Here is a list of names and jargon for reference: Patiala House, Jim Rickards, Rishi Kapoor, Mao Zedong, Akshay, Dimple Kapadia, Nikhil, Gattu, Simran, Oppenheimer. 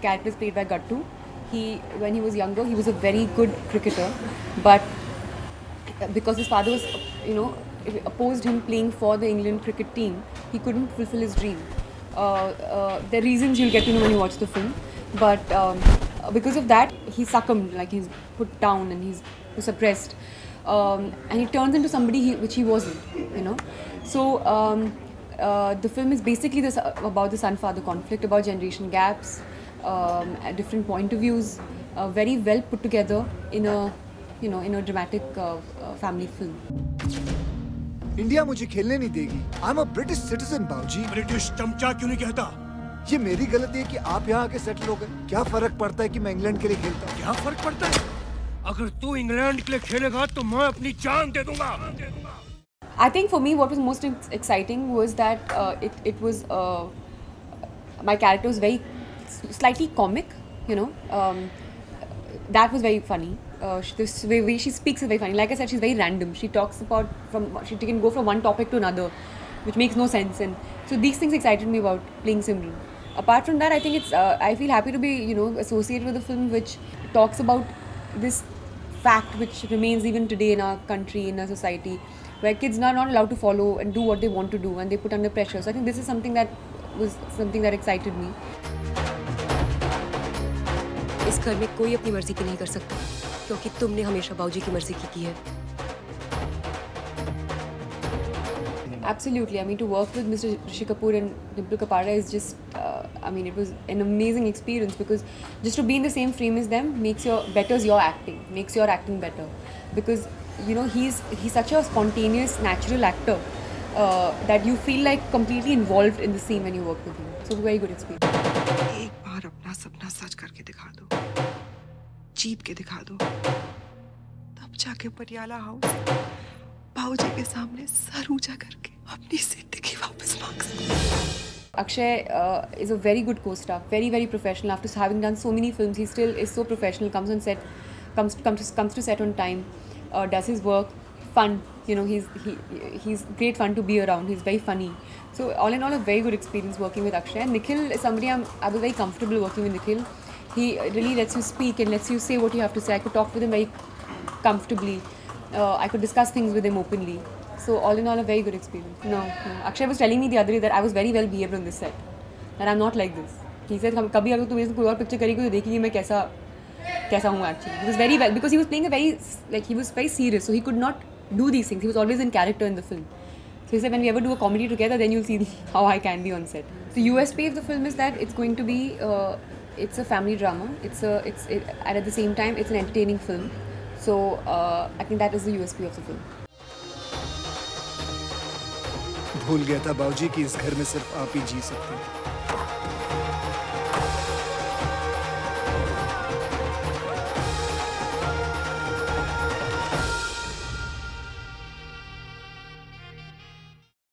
the character is played by Gattu. When he was younger, he was a very good cricketer, but because his father was, opposed him playing for the England cricket team, he couldn't fulfill his dream. There are reasons you'll get to know when you watch the film, but because of that, he succumbed, like he's put down and he's suppressed, and he turns into somebody which he wasn't, So the film is basically about the son-father conflict, about generation gaps, different point of views, very well put together in a, in a dramatic family film. India मुझे खेलने नहीं देगी. I'm a British citizen, बाबूजी. British चमचा क्यों नहीं कहता? ये मेरी गलती है कि आप यहाँ आके सेटल हो गए. क्या फर्क पड़ता है कि मैं इंग्लैंड के लिए खेलता हूँ? क्या फर्क पड़ता है? अगर तू इंग्लैंड के लिए खेलेगा तो मैं अपनी जान दे दूँगा. I think for me what was most exciting was that it was my character was very slightly comic, that was very funny. The way she speaks is very funny. Like I said, she's very random. She talks about she can go from one topic to another, which makes no sense. And so these things excited me about playing Simran. Apart from that, I think it's I feel happy to be associated with a film which talks about this fact which remains even today in our country, in our society, where kids are not allowed to follow and do what they want to do, and they put under pressure. So I think this is something that excited me. इस घर में कोई अपनी मर्जी की नहीं कर सकता, क्योंकि तुमने हमेशा बाबूजी की मर्जी की है. Absolutely, I mean to work with Mr. Rishi Kapoor and Dimple Kapadia is just, I mean it was an amazing experience because just to be in the same frame as them makes your acting better because he's such a spontaneous, natural actor that you feel like completely involved in the scene when you work with him. So it's a very good experience. अपना सपना सच करके दिखा दो, जीत के दिखा दो, तब जाके पटियाला हाउस बाबूजी के सामने सर ऊंचा करके अपनी जिंदगी वापस मांग सकते. Akshay is a very good co-star, very very professional. After having done so many films, he still is so professional. Comes on set, comes to set on time, does his work. Fun, he's great fun to be around. He's very funny. So all in all, a very good experience working with Akshay. And Nikhil is somebody I was very comfortable working with. Nikhil, he really lets you speak and lets you say what you have to say. I could talk with him very comfortably. I could discuss things with him openly. So all in all, a very good experience. No, Akshay was telling me the other day that I was very well behaved on this set, and I'm not like this. He said, "कभी अगर तू मेरे से कोई और picture करेगी तो देखिए मैं कैसा हूँ actually." He was very well because he was playing he was very serious, so he could not do these things. He was always in character in the film. So he said, when we ever do a comedy together, then you'll see how I can be on set. The USP of the film is that it's going to be, it's a family drama. And at the same time, it's an entertaining film. So I think that is the USP of the film. भूल गया था बाबूजी कि इस घर में सिर्फ आप ही जी सकते हैं.